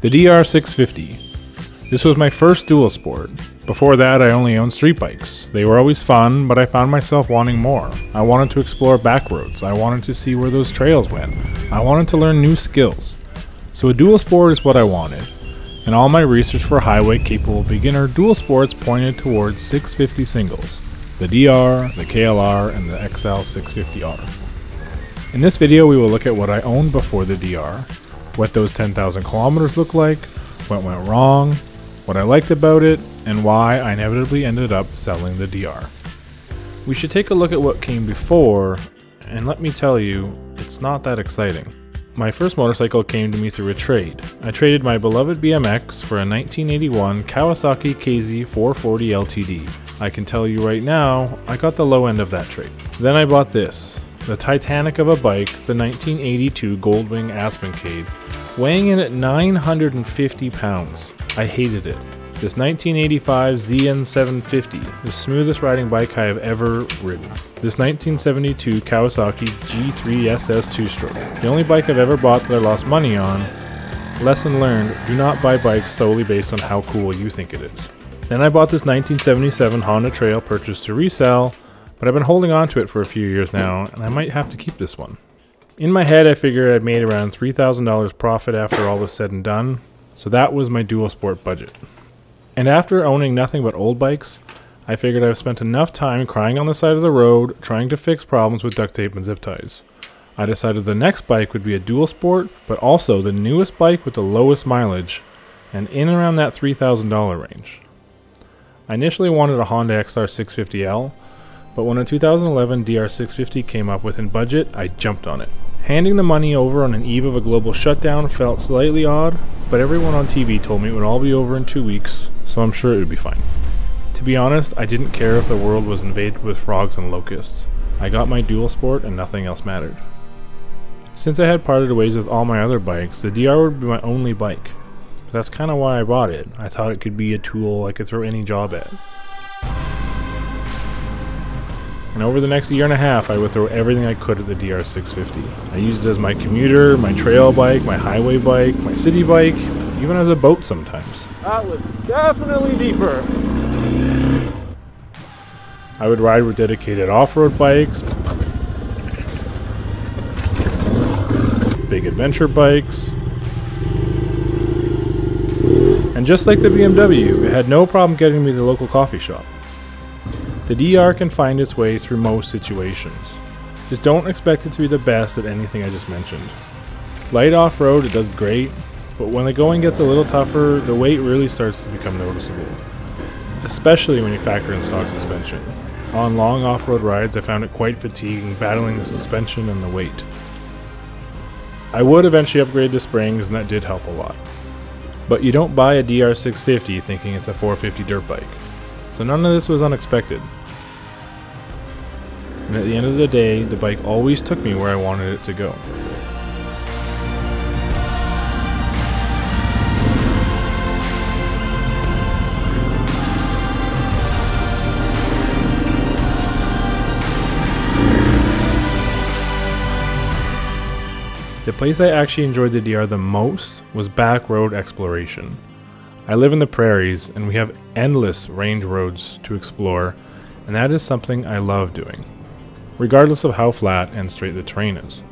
The DR650. This was my first dual sport. Before that, I only owned street bikes. They were always fun, but I found myself wanting more. I wanted to explore back roads. I wanted to see where those trails went. I wanted to learn new skills. So a dual sport is what I wanted. And all my research for highway-capable beginner dual sports pointed towards 650 singles, the DR, the KLR, and the XL650R. In this video, we will look at what I owned before the DR, what those 10,000 kilometers look like, what went wrong, what I liked about it, and why I inevitably ended up selling the DR. We should take a look at what came before, and let me tell you, it's not that exciting. My first motorcycle came to me through a trade. I traded my beloved BMX for a 1981 Kawasaki KZ 440 LTD. I can tell you right now, I got the low end of that trade. Then I bought this, the Titanic of a bike, the 1982 Goldwing Aspencade, weighing in at 950 pounds. I hated it. This 1985 ZN750, the smoothest riding bike I have ever ridden. This 1972 Kawasaki G3SS 2-stroke, the only bike I've ever bought that I lost money on. Lesson learned, do not buy bikes solely based on how cool you think it is. Then I bought this 1977 Honda Trail purchased to resell, but I've been holding on to it for a few years now, and I might have to keep this one. In my head, I figured I'd made around $3,000 profit after all was said and done, so that was my dual sport budget. And after owning nothing but old bikes, I figured I've spent enough time crying on the side of the road trying to fix problems with duct tape and zip ties. I decided the next bike would be a dual sport, but also the newest bike with the lowest mileage, and in around that $3,000 range. I initially wanted a Honda XR650L, but when a 2011 DR650 came up within budget, I jumped on it. Handing the money over on an eve of a global shutdown felt slightly odd, but everyone on TV told me it would all be over in 2 weeks, so I'm sure it would be fine. To be honest, I didn't care if the world was invaded with frogs and locusts. I got my dual sport and nothing else mattered. Since I had parted ways with all my other bikes, the DR would be my only bike. But that's kind of why I bought it. I thought it could be a tool I could throw any job at. And over the next year and a half, I would throw everything I could at the DR650. I used it as my commuter, my trail bike, my highway bike, my city bike, even as a boat sometimes. That was definitely deeper. I would ride with dedicated off-road bikes, big adventure bikes, and just like the BMW, it had no problem getting me to the local coffee shop. The DR can find its way through most situations. Just don't expect it to be the best at anything I just mentioned. Light off-road, it does great, but when the going gets a little tougher, the weight really starts to become noticeable, especially when you factor in stock suspension. On long off-road rides, I found it quite fatiguing battling the suspension and the weight. I would eventually upgrade to springs, and that did help a lot. But you don't buy a DR650 thinking it's a 450 dirt bike. So none of this was unexpected. And at the end of the day, the bike always took me where I wanted it to go. The place I actually enjoyed the DR the most was back road exploration. I live in the prairies, and we have endless range roads to explore, and that is something I love doing, regardless of how flat and straight the terrain is.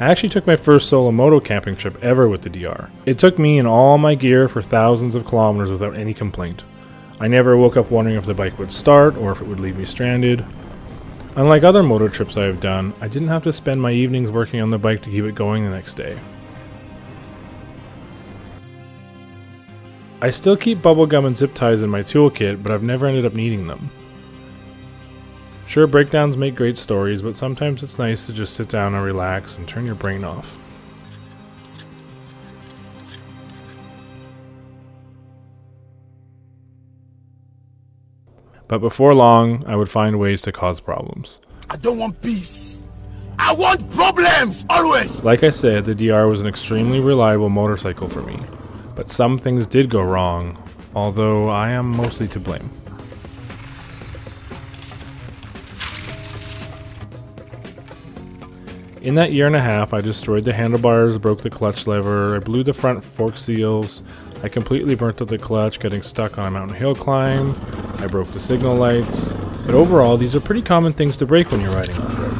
I actually took my first solo moto camping trip ever with the DR. It took me and all my gear for thousands of kilometers without any complaint. I never woke up wondering if the bike would start or if it would leave me stranded. Unlike other moto trips I have done, I didn't have to spend my evenings working on the bike to keep it going the next day. I still keep bubble gum and zip ties in my toolkit, but I've never ended up needing them. Sure, breakdowns make great stories, but sometimes it's nice to just sit down and relax and turn your brain off. But before long, I would find ways to cause problems. I don't want peace. I want problems, always! Like I said, the DR was an extremely reliable motorcycle for me. But some things did go wrong, although I am mostly to blame. In that year and a half, I destroyed the handlebars, broke the clutch lever, I blew the front fork seals, I completely burnt out the clutch getting stuck on a mountain hill climb, I broke the signal lights, but overall these are pretty common things to break when you're riding off-road.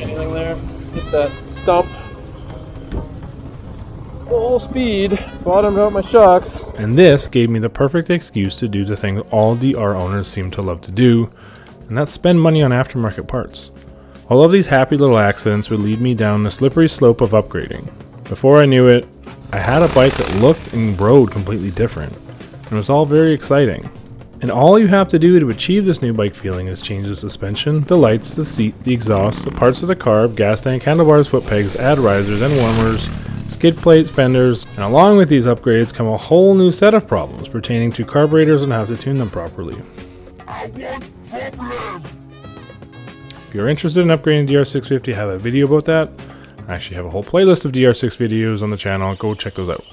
Anything there? Hit that stump. Full speed. Bottomed out my shocks. And this gave me the perfect excuse to do the thing all DR owners seem to love to do, and that's spend money on aftermarket parts. All of these happy little accidents would lead me down the slippery slope of upgrading. Before I knew it, I had a bike that looked and rode completely different, and it was all very exciting. And all you have to do to achieve this new bike feeling is change the suspension, the lights, the seat, the exhaust, the parts of the carb, gas tank, handlebars, foot pegs, add risers and warmers, skid plates, fenders, and along with these upgrades come a whole new set of problems pertaining to carburetors and how to tune them properly. If you're interested in upgrading DR650, I have a video about that. I actually have a whole playlist of DR6 videos on the channel, go check those out.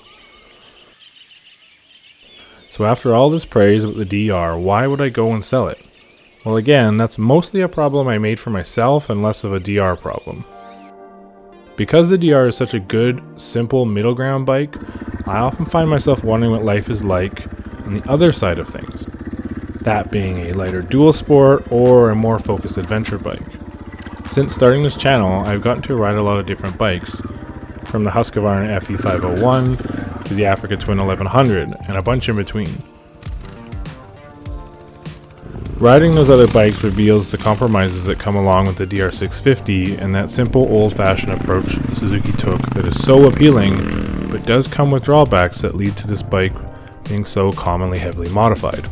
So after all this praise about the DR, why would I go and sell it? Well again, that's mostly a problem I made for myself and less of a DR problem. Because the DR is such a good, simple middle ground bike, I often find myself wondering what life is like on the other side of things. That being a lighter dual sport or a more focused adventure bike. Since starting this channel, I've gotten to ride a lot of different bikes, from the Husqvarna FE501, to the Africa Twin 1100 and a bunch in between. Riding those other bikes reveals the compromises that come along with the DR650 and that simple old-fashioned approach Suzuki took that is so appealing but does come with drawbacks that lead to this bike being so commonly heavily modified.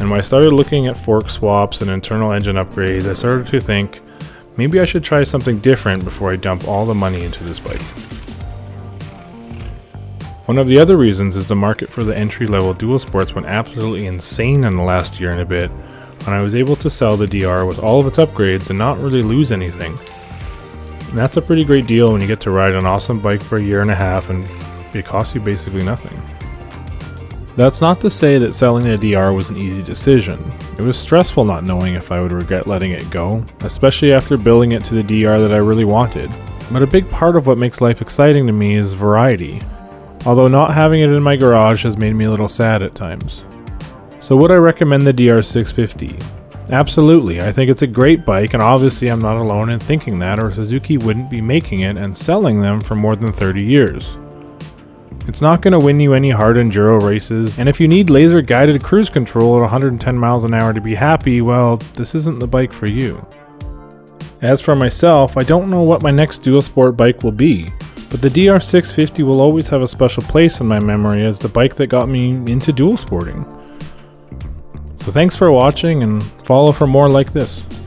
And when I started looking at fork swaps and internal engine upgrades, I started to think maybe I should try something different before I dump all the money into this bike. One of the other reasons is the market for the entry-level dual sports went absolutely insane in the last year and a bit, when I was able to sell the DR with all of its upgrades and not really lose anything. And that's a pretty great deal when you get to ride an awesome bike for a year and a half and it costs you basically nothing. That's not to say that selling the DR was an easy decision. It was stressful not knowing if I would regret letting it go, especially after building it to the DR that I really wanted. But a big part of what makes life exciting to me is variety. Although not having it in my garage has made me a little sad at times. So would I recommend the DR650? Absolutely, I think it's a great bike and obviously I'm not alone in thinking that or Suzuki wouldn't be making it and selling them for more than 30 years. It's not going to win you any hard enduro races, and if you need laser guided cruise control at 110 miles an hour to be happy, well, this isn't the bike for you. As for myself, I don't know what my next dual sport bike will be. But the DR650 will always have a special place in my memory as the bike that got me into dual sporting. So thanks for watching and follow for more like this.